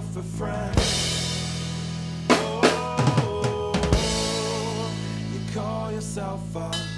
yourself a friend. Oh, you call yourself a